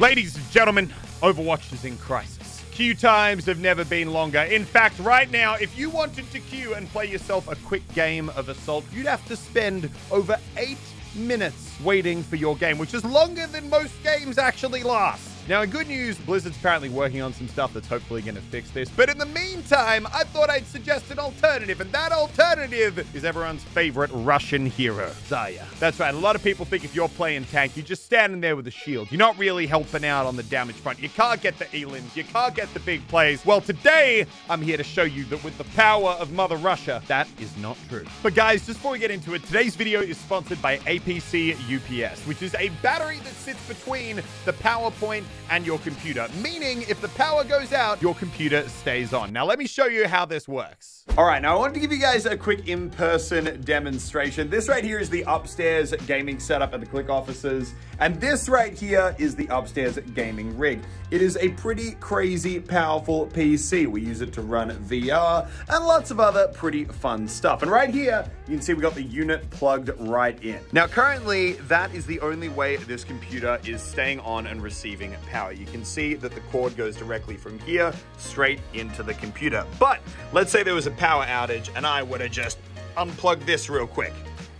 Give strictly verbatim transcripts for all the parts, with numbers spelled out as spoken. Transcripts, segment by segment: Ladies and gentlemen, Overwatch is in crisis. Queue times have never been longer. In fact, right now, if you wanted to queue and play yourself a quick game of Assault, you'd have to spend over eight minutes waiting for your game, which is longer than most games actually last. Now, in good news, Blizzard's apparently working on some stuff that's hopefully going to fix this. But in the meantime, I thought I'd suggest an alternative, and that alternative is everyone's favorite Russian hero, Zarya. That's right. A lot of people think if you're playing tank, you're just standing there with a shield. You're not really helping out on the damage front. You can't get the elims. You can't get the big plays. Well, today, I'm here to show you that with the power of Mother Russia, that is not true. But guys, just before we get into it, today's video is sponsored by A P C U P S, which is a battery that sits between the PowerPoint and your computer, meaning if the power goes out, your computer stays on. Now, let me show you how this works. All right, now I wanted to give you guys a quick in-person demonstration. This right here is the upstairs gaming setup at the Click Offices, and this right here is the upstairs gaming rig. It is a pretty crazy, powerful P C. We use it to run V R and lots of other pretty fun stuff. And right here, you can see we got the unit plugged right in. Now, currently, that is the only way this computer is staying on and receiving power. You can see that the cord goes directly from here straight into the computer. But let's say there was a power outage and I would have just unplugged this real quick.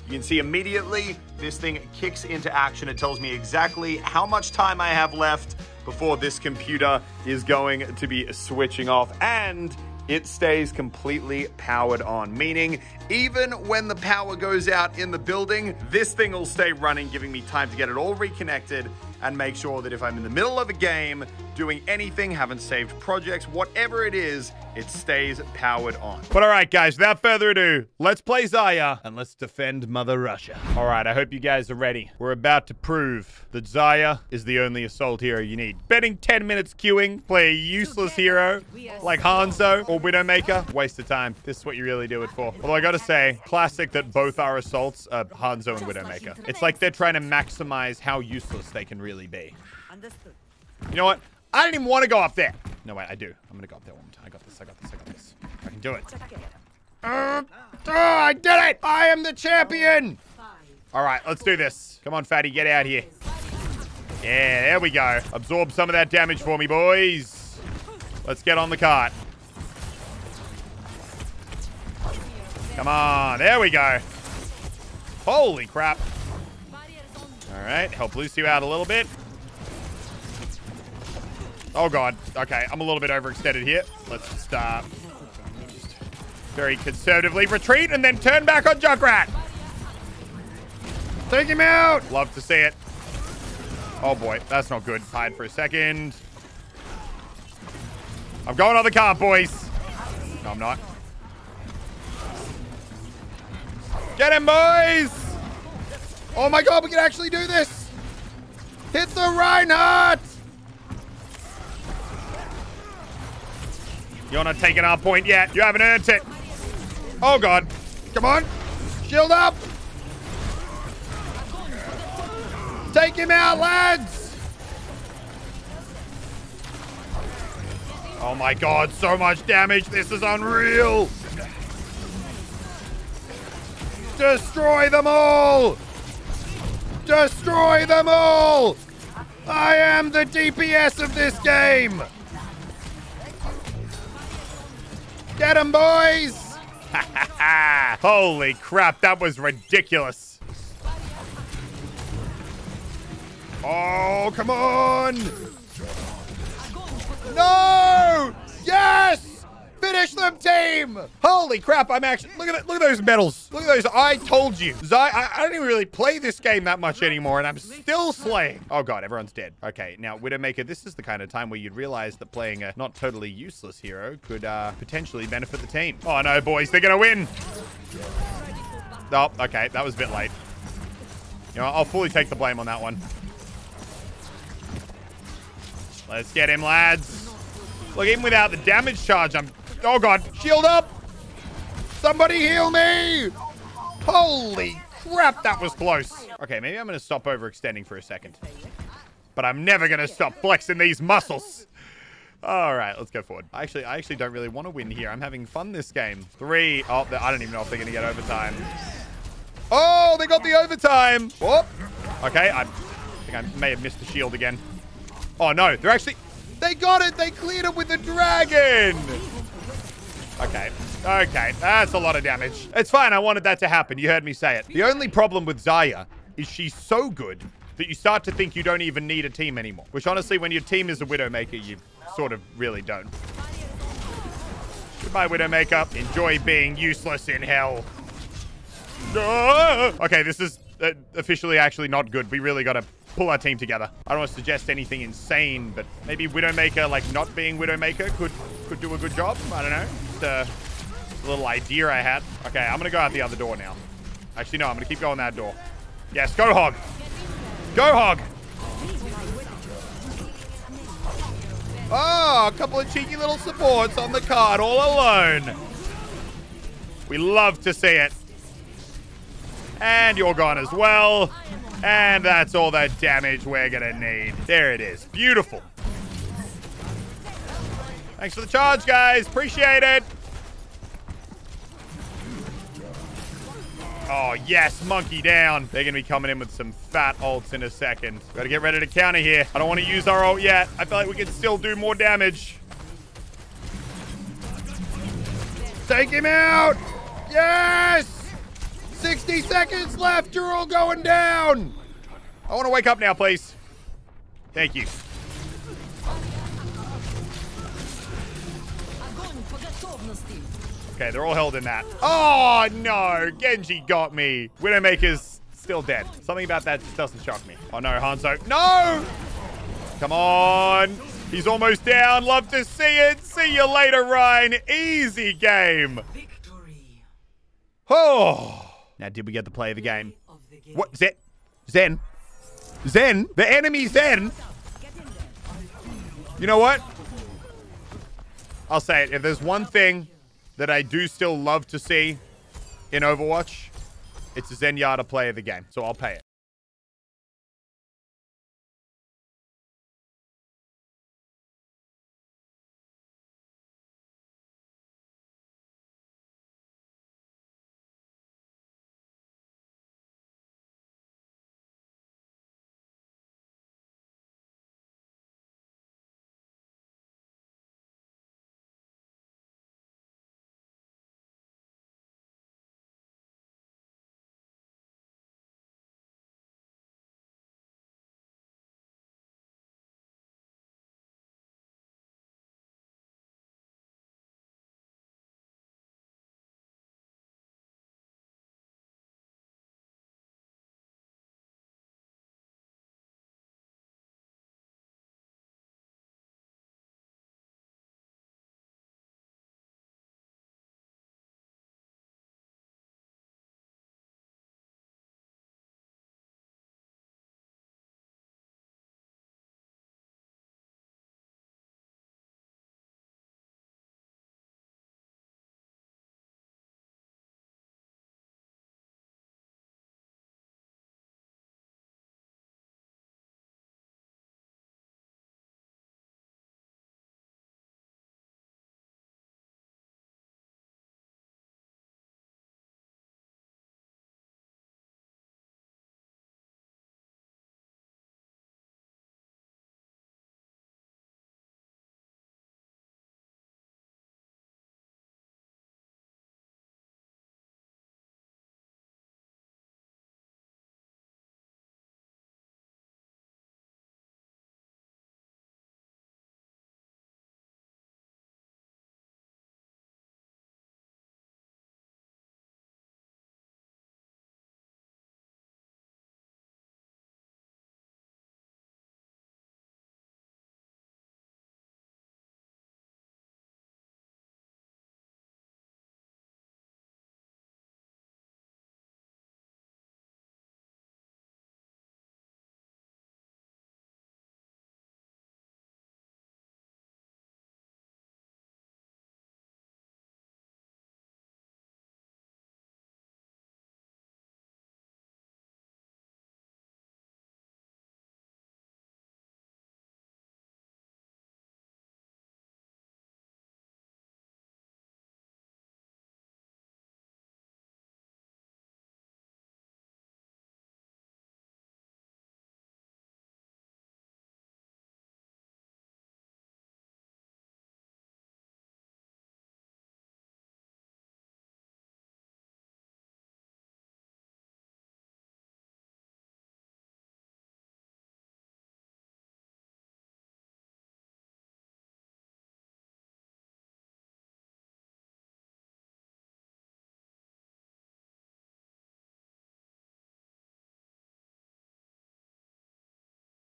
You can see immediately this thing kicks into action. It tells me exactly how much time I have left before this computer is going to be switching off, and it stays completely powered on, meaning even when the power goes out in the building, this thing will stay running, giving me time to get it all reconnected and make sure that if I'm in the middle of a game, doing anything, haven't saved projects, whatever it is, it stays powered on. But all right, guys, without further ado, let's play Zarya and let's defend Mother Russia. All right, I hope you guys are ready. We're about to prove that Zarya is the only assault hero you need. Betting ten minutes queuing, play a useless hero like Hanzo or Widowmaker, waste of time. This is what you really do it for. Although I gotta say, classic that both our assaults are Hanzo and Widowmaker. It's like they're trying to maximize how useless they can really be. Understood. You know what? I didn't even want to go up there. No, wait, I do. I'm gonna go up there one more time. I got this, I got this, I got this. I can do it. Uh, oh, I did it! I am the champion! All right, let's do this. Come on, fatty, get out here. Yeah, there we go. Absorb some of that damage for me, boys. Let's get on the cart. Come on, there we go. Holy crap. All right, help Lucio out a little bit. Oh, God. Okay, I'm a little bit overextended here. Let's just, uh, just very conservatively retreat and then turn back on Junkrat. Take him out. Love to see it. Oh, boy. That's not good. Hide for a second. I'm going on the car, boys. No, I'm not. Get him, boys. Oh, my God. We can actually do this. Hit the Reinhardt. You're not taking our point yet. You haven't earned it. Oh, God. Come on. Shield up. Take him out, lads. Oh, my God. So much damage. This is unreal. Destroy them all. Destroy them all. I am the D P S of this game. Get him, boys! Holy crap, that was ridiculous. Oh, come on! No! Yes! Finish them, team! Holy crap, I'm actually... Look at that, look at those medals. Look at those. I told you. Zai, I, I don't even really play this game that much anymore, and I'm still slaying. Oh, God, everyone's dead. Okay, now, Widowmaker, this is the kind of time where you'd realize that playing a not totally useless hero could uh, potentially benefit the team. Oh, no, boys, they're going to win. Oh, okay, that was a bit late. You know, I'll fully take the blame on that one. Let's get him, lads. Look, even without the damage charge, I'm... Oh, God. Shield up. Somebody heal me. Holy crap, that was close. Okay, maybe I'm going to stop overextending for a second. But I'm never going to stop flexing these muscles. All right, let's go forward. Actually, I actually don't really want to win here. I'm having fun this game. Three. Oh, I don't even know if they're going to get overtime. Oh, they got the overtime. Whoop. Okay, I think I may have missed the shield again. Oh no, they're actually... They got it! They cleared it with the dragon! Okay. Okay. That's a lot of damage. It's fine. I wanted that to happen. You heard me say it. The only problem with Zarya is she's so good that you start to think you don't even need a team anymore. Which honestly, when your team is a Widowmaker, you sort of really don't. Goodbye, Widowmaker. Enjoy being useless in hell. No! Okay, this is uh, officially actually not good. We really got to pull our team together. I don't want to suggest anything insane, but maybe Widowmaker, like not being Widowmaker, could could do a good job. I don't know. It's a little idea I had. Okay, I'm going to go out the other door now. Actually, no, I'm going to keep going that door. Yes, go hog. Go hog. Oh, a couple of cheeky little supports on the card all alone. We love to see it. And you're gone as well. And that's all the damage we're gonna need. There it is. Beautiful. Thanks for the charge, guys. Appreciate it. Oh, yes. Monkey down. They're gonna be coming in with some fat ults in a second. Gotta get ready to counter here. I don't want to use our ult yet. I feel like we can still do more damage. Take him out. Yes! sixty seconds left. You're all going down. I want to wake up now, please. Thank you. Okay, they're all held in that. Oh, no. Genji got me. Widowmaker's still dead. Something about that just doesn't shock me. Oh, no, Hanzo. No! Come on. He's almost down. Love to see it. See you later, Ryan. Easy game. Victory. Oh. Now, did we get the play of the game? What? Zen? Zen? Zen? The enemy Zen? You know what? I'll say it. If there's one thing that I do still love to see in Overwatch, it's a Zenyatta play of the game. So I'll pay it.